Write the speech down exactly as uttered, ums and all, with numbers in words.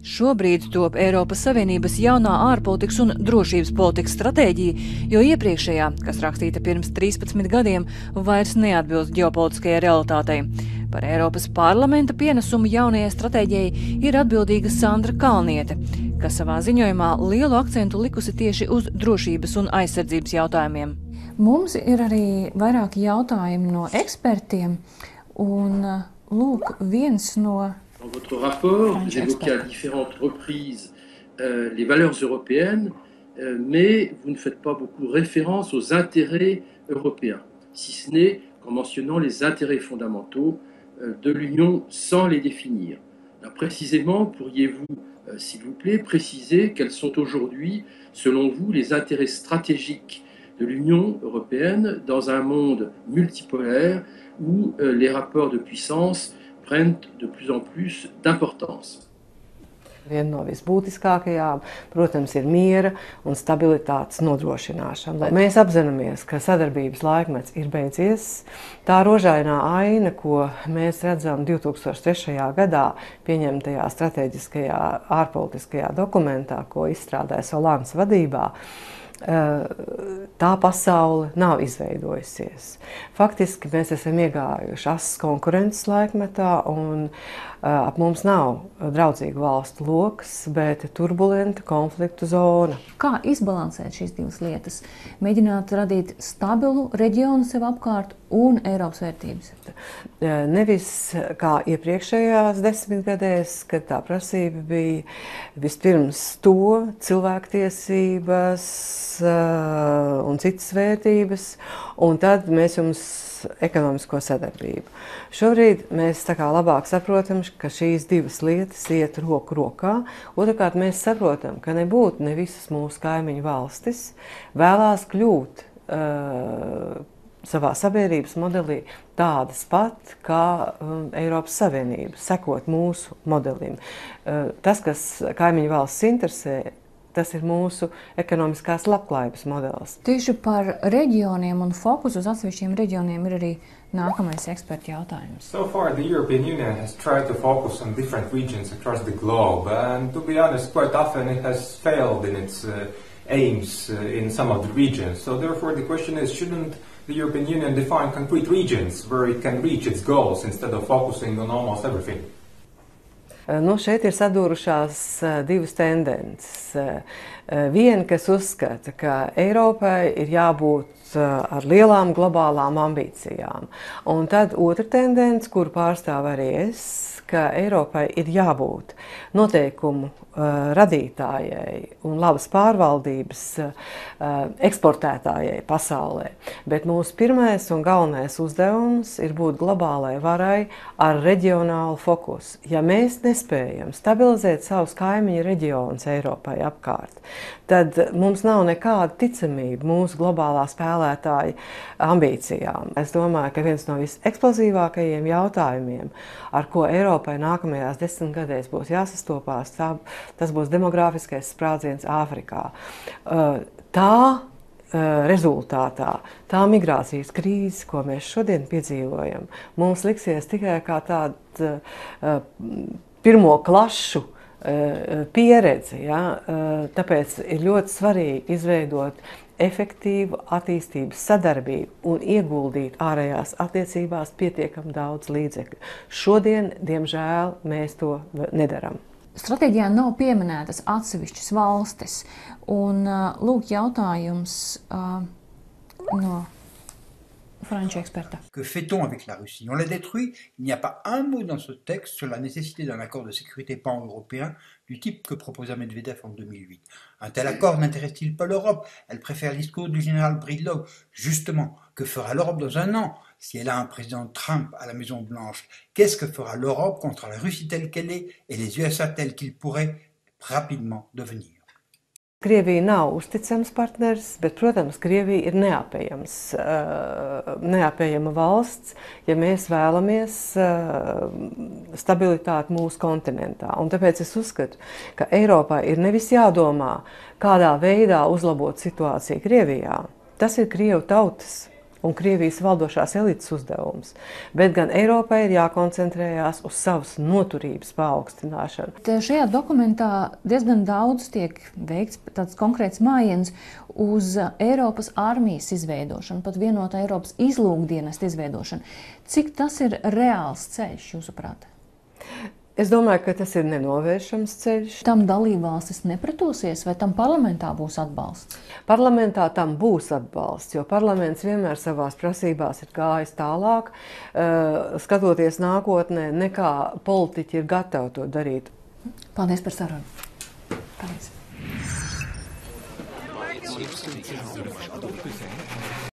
Šobrīd top Eiropas Savienības jaunā ārpolitikas un drošības politikas stratēģija, jo iepriekšējā, kas rakstīta pirms trīspadsmit gadiem, vairs neatbilst ģeopolitiskajai realitātei. Par Eiropas parlamenta pienesumu jaunajai stratēģijai ir atbildīga Sandra Kalniete, kas savā ziņojumā lielu akcentu likusi tieši uz drošības un aizsardzības jautājumiem. Mums ir arī vairāki jautājumi no ekspertiem, un lūk, viens no... Dans votre rapport, vous évoquez à différentes reprises euh, les valeurs européennes, euh, mais vous ne faites pas beaucoup référence aux intérêts européens, si ce n'est qu'en mentionnant les intérêts fondamentaux euh, de l'Union sans les définir. Alors, précisément, pourriez-vous, euh, s'il vous plaît, préciser quels sont aujourd'hui, selon vous, les intérêts stratégiques de l'Union européenne dans un monde multipolaire où euh, les rapports de puissance prennent de plus en plus d'importance. Viena no visbūtiskākajām, protams, ir miera un stabilitātes nodrošināšana. Mēs apzināmies, ka sadarbības laikmets ir beidzies. Tā rožainā aina, ko mēs redzam divi tūkstoši trešajā gadā pieņemtajā strateģiskajā ārpolitiskajā dokumentā, ko izstrādāja Solanas vadībā, tā pasaule nav izveidojusies. Faktiski mēs esam iegājuši asas konkurences laikmetā, un ap mums nav draudzīgu valstu lokas, bet turbulenta konfliktu zona. Kā izbalansēt šīs divas lietas? Mēģināt radīt stabilu reģionu sev apkārt un Eiropas vērtības? Nevis kā iepriekšējās desmitgadēs, kad tā prasība bija vispirms to cilvēktiesības un citas vērtības, un tad mēs jums ekonomisko sadarbību. Šobrīd mēs tā kā labāk saprotam, ka šīs divas lietas iet roku rokā. Otrakārt, mēs saprotam, ka nebūtu ne visas mūsu kaimiņu valstis vēlās kļūt uh, savā sabiedrības modelī tādas pat kā um, Eiropas Savienība, sekot mūsu modelim. Uh, tas, kas kaimiņu valsts interesē, tas ir mūsu ekonomiskās labklājības modelis. Tieši par reģioniem un fokusu uz atsevišķiem reģioniem ir arī nākamais eksperta jautājums. So far the European Union has tried to focus on different regions across the globe, and to be honest, quite often it has failed in its uh, aims uh, in some of the regions. So therefore the question is, shouldn't the European Union define concrete regions where it can reach its goals instead of focusing on almost everything? Nu, šeit ir sadūrušās divas tendences. Viena, kas uzskata, ka Eiropai ir jābūt ar lielām globālām ambīcijām. Un tad otra tendence, kuru pārstāv arī es, ka Eiropai ir jābūt noteikumu radītājai un labas pārvaldības eksportētājai pasaulē. Bet mūsu pirmais un galvenais uzdevums ir būt globālai varai ar reģionālu fokusu. Ja mēs nespējam stabilizēt savus kaimiņu reģionus Eiropai apkārt, tad mums nav nekāda ticamība mūsu globālā spēlētāja ambīcijām. Es domāju, ka viens no visexplozīvākajiem jautājumiem, ar ko Eiropai nākamajās desmitgadēs būs jāsastopās, tā tas būs demogrāfiskais sprādziens Āfrikā. Tā rezultātā, tā migrācijas krīze, ko mēs šodien piedzīvojam, mums liksies tikai kā tāda pirmo klašu pieredze. Ja? Tāpēc ir ļoti svarīgi izveidot efektīvu attīstības sadarbību un ieguldīt ārējās attiecībās pietiekami daudz līdzekļu. Šodien, diemžēl, mēs to nedaram. Stratēģijā nav pieminētas atsevišķas valstis, un lūk jautājums uh, no franču eksperta. Que fait-on avec la Russie? On la détruit. Il n'y a pas un mot dans ce texte sur la nécessité d'un accord de sécurité pan-européen du type que proposa Medvedev en deux mille huit. Un tel accord n'intéresse-t-il pas l'Europe? Elle préfère le discours du général Bridlow. Justement, que fera l'Europe dans un an? Si elle a un président Trump à la Maison-Blanche, qu'est-ce que fera l'Europe contre la Russie telle qu'elle est et les U S A tels qu'ils pourraient rapidement devenir? Krievija nav uzticams partners, bet, protams, Krievija ir neapējams, neapējama valsts, ja mēs vēlamies stabilitāti mūsu kontinentā. Un tāpēc es uzskatu, ka Eiropā ir nevis jādomā, kādā veidā uzlabot situāciju Krievijā. Tas ir Krievu tautas un Krievijas valdošās elites uzdevums, bet gan Eiropai ir jākoncentrējās uz savas noturības paaugstināšanu. Šajā dokumentā diezgan daudz tiek veikts tāds konkrēts mājiens uz Eiropas armijas izveidošanu, pat vienotā Eiropas izlūkdienesta izveidošanu. Cik tas ir reāls ceļš, jūsuprāt? Es domāju, ka tas ir nenovēršams ceļš. Tam dalībvalstis nepretosies, vai tam parlamentā būs atbalsts? Parlamentā tam būs atbalsts, jo parlaments vienmēr savās prasībās ir gājis tālāk, skatoties nākotnē, nekā politiķi ir gatavi to darīt. Paldies par sarunu. Paldies.